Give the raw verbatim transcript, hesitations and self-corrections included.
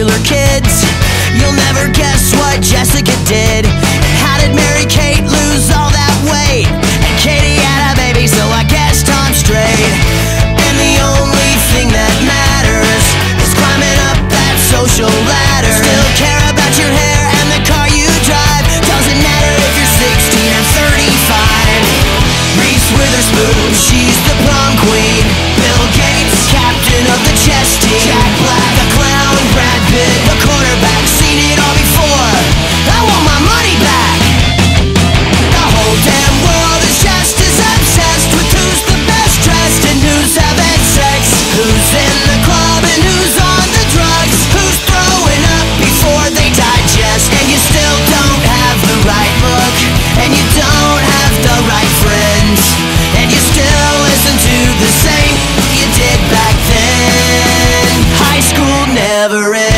popular kids. You'll never guess what Jessica did. How did Mary-Kate lose all that weight? And Katie had a baby, so I guess Tom's straight. And the only thing that matters is climbing up that social ladder. Still care about your hair and the car you drive. Doesn't matter if you're sixteen or thirty-five. Reese Witherspoon, she's the prom queen. Bill Gates, captain of the chess team. Jack Black, a clown. Brad Pitt, a quarterback. Never end.